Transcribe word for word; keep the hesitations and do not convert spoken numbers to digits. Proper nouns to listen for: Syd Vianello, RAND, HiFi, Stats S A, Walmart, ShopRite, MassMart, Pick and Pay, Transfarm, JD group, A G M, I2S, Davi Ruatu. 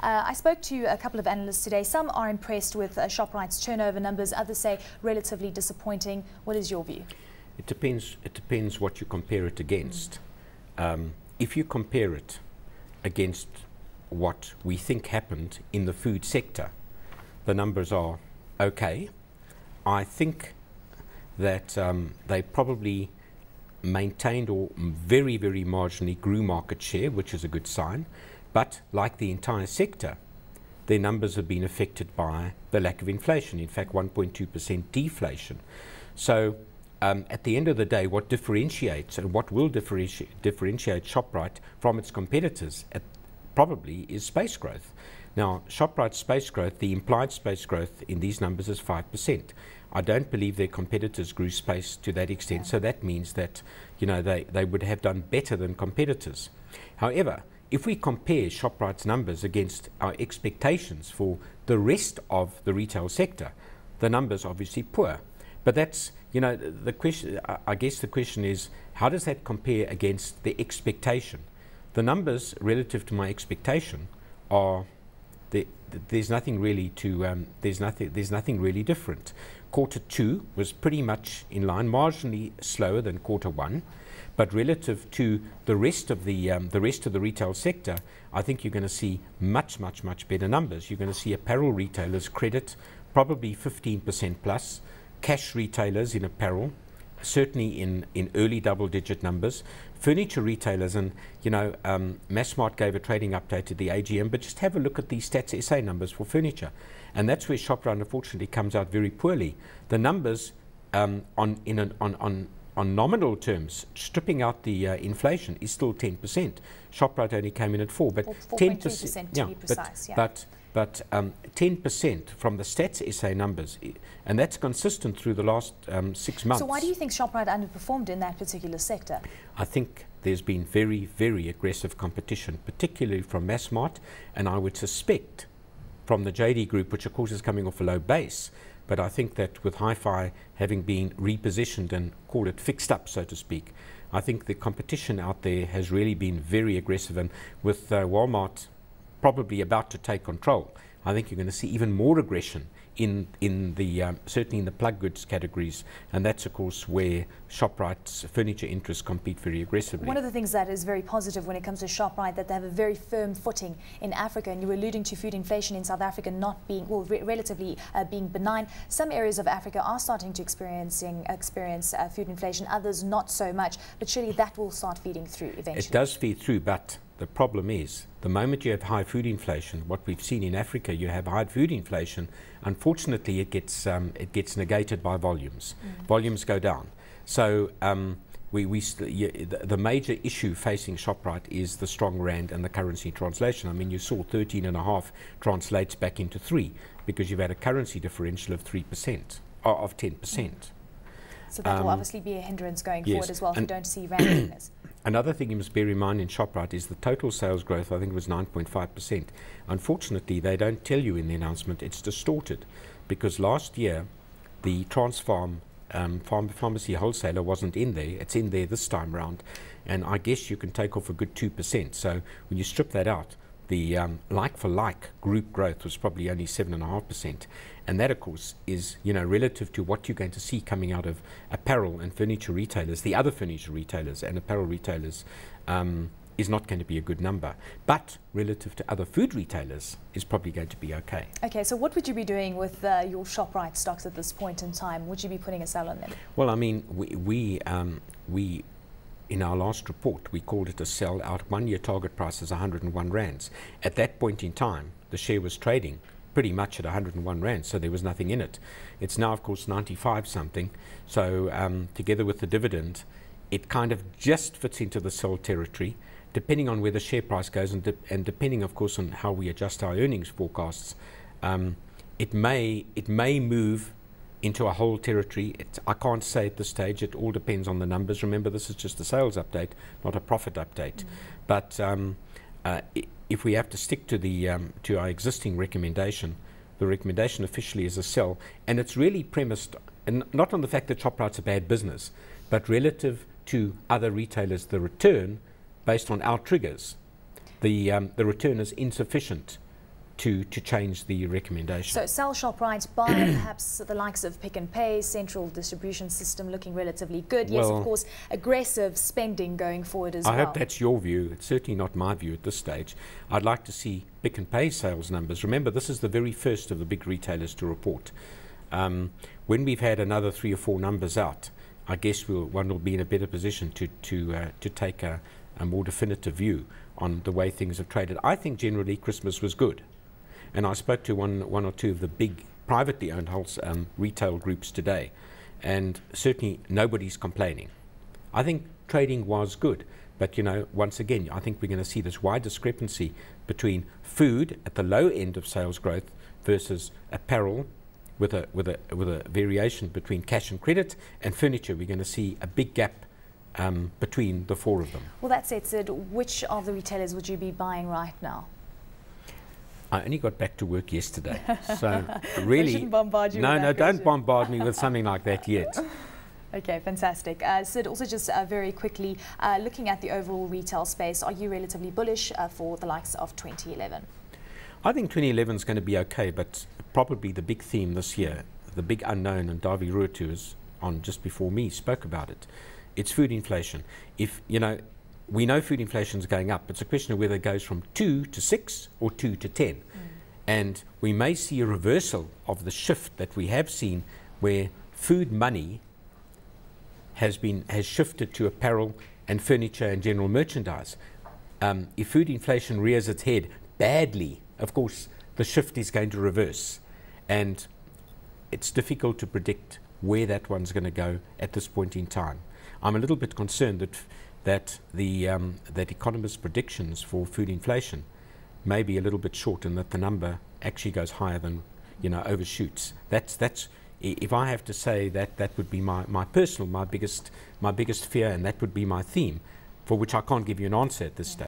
Uh, I spoke to a couple of analysts today. Some are impressed with uh, ShopRite's turnover numbers. Others say relatively disappointing. What is your view? It depends. It depends what you compare it against. Mm. Um, if you compare it against what we think happened in the food sector, the numbers are okay. I think that um, they probably maintained or very, very marginally grew market share, which is a good sign. But like the entire sector, their numbers have been affected by the lack of inflation. In fact, one point two percent deflation. So um, at the end of the day, what differentiates and what will differenti differentiate ShopRite from its competitors at probably is space growth. Now, ShopRite's space growth, the implied space growth in these numbers is five percent. I don't believe their competitors grew space to that extent, so that means that, you know, they, they would have done better than competitors. However, if we compare ShopRite's numbers against our expectations for the rest of the retail sector, the numbers are obviously poor. But that's, you know, the question, I guess the question is, how does that compare against the expectation? The numbers relative to my expectation are, the, the, there's nothing really to, um, there's nothing, there's nothing really different. Quarter two was pretty much in line, marginally slower than quarter one, but relative to the rest of the, um, the rest of the retail sector, I think you're going to see much, much, much better numbers. You're going to see apparel retailers credit probably fifteen percent plus, cash retailers in apparel, certainly in, in early double-digit numbers. Furniture retailers, and you know, um, MassMart gave a trading update at the A G M, but just have a look at the Stats S A numbers for furniture. And that's where ShopRite unfortunately comes out very poorly. The numbers um, on, in an, on, on, on nominal terms, stripping out the uh, inflation, is still ten percent. ShopRite only came in at four, but ten percent, yeah, to be precise, but, yeah. but But um, ten percent from the Stats S A numbers, and that's consistent through the last um, six months. So why do you think ShopRite underperformed in that particular sector? I think there's been very, very aggressive competition, particularly from MassMart, and I would suspect from the J D group, which of course is coming off a low base. But I think that with HiFi having been repositioned and called it fixed up, so to speak, I think the competition out there has really been very aggressive, and with uh, Walmart probably about to take control, I think you're going to see even more aggression in in the um, certainly in the plug goods categories, and that's of course where ShopRite's furniture interests compete very aggressively. One of the things that is very positive when it comes to ShopRite, that they have a very firm footing in Africa, and you were alluding to food inflation in South Africa not being, well, re relatively uh, being benign. Some areas of Africa are starting to experiencing experience uh, food inflation, others not so much, but surely that will start feeding through eventually. It does feed through, but the problem is, the moment you have high food inflation, what we've seen in Africa, you have high food inflation, unfortunately it gets, um, it gets negated by volumes. Mm. Volumes go down. So um, we, we st the major issue facing ShopRite is the strong rand and the currency translation. I mean, you saw thirteen and a half translates back into three, because you've had a currency differential of three percent, or of ten percent. Mm. So that will um, obviously be a hindrance going yes. forward as well, if and you don't see rand weakness. Another thing you must bear in mind in ShopRite is the total sales growth, I think it was nine point five percent. Unfortunately, they don't tell you in the announcement, it's distorted, because last year the Transfarm um, pharm pharmacy wholesaler wasn't in there. It's in there this time round, and I guess you can take off a good two percent. So when you strip that out, the um, like-for-like group growth was probably only seven point five percent. And that, of course, is, you know, relative to what you're going to see coming out of apparel and furniture retailers, the other furniture retailers and apparel retailers, um, is not going to be a good number. But relative to other food retailers, is probably going to be okay. Okay, so what would you be doing with uh, your ShopRite stocks at this point in time? Would you be putting a sell on them? Well, I mean, we, we, um, we in our last report, we called it a sell. Our one-year target price is one hundred and one rands. At that point in time, the share was trading pretty much at one hundred and one rand, so there was nothing in it. It's now, of course, ninety-five something, so um, together with the dividend, it kind of just fits into the sell territory, depending on where the share price goes, and, de and depending, of course, on how we adjust our earnings forecasts. Um, it may it may move into a whole territory. It, I can't say at this stage. It all depends on the numbers. Remember, this is just a sales update, not a profit update. Mm. But um, uh, it, if we have to stick to the um, to our existing recommendation, the recommendation officially is a sell, and it's really premised and not on the fact that ShopRite's a bad business, but relative to other retailers, the return, based on our triggers, the um, the return is insufficient to, to change the recommendation. So sell ShopRite, buy perhaps the likes of Pick and Pay, central distribution system looking relatively good. Well, yes, of course, aggressive spending going forward as I well. I hope that's your view. It's certainly not my view at this stage. I'd like to see Pick and Pay sales numbers. Remember, this is the very first of the big retailers to report. Um, when we've had another three or four numbers out, I guess we'll, one will be in a better position to, to, uh, to take a, a more definitive view on the way things have traded. I think generally Christmas was good. And I spoke to one, one or two of the big privately owned wholesale um, retail groups today, and certainly nobody's complaining. I think trading was good, but you know, once again, I think we're going to see this wide discrepancy between food at the low end of sales growth versus apparel, with a with a with a variation between cash and credit, and furniture. We're going to see a big gap um, between the four of them. Well, that's it, Syd. Which of the retailers would you be buying right now? I only got back to work yesterday, so really, shouldn't bombard you. No, no, don't bombard me with something like that yet. Okay, fantastic. Uh, Syd, also just uh, very quickly, uh, looking at the overall retail space, are you relatively bullish uh, for the likes of twenty eleven? I think twenty eleven is going to be okay, but probably the big theme this year, the big unknown, and Davi Ruatu is on just before me, spoke about it. It's food inflation. If you know. We know food inflation is going up. It's a question of whether it goes from two to six or two to ten. Mm. And we may see a reversal of the shift that we have seen, where food money has been has shifted to apparel and furniture and general merchandise. Um, if food inflation rears its head badly, of course, the shift is going to reverse. And it's difficult to predict where that one's going to go at this point in time. I'm a little bit concerned that that the um, that economists' predictions for food inflation may be a little bit short, and that the number actually goes higher than, you know, overshoots. That's that's if I have to say that, that would be my, my personal my biggest my biggest fear, and that would be my theme, for which I can't give you an answer at this stage.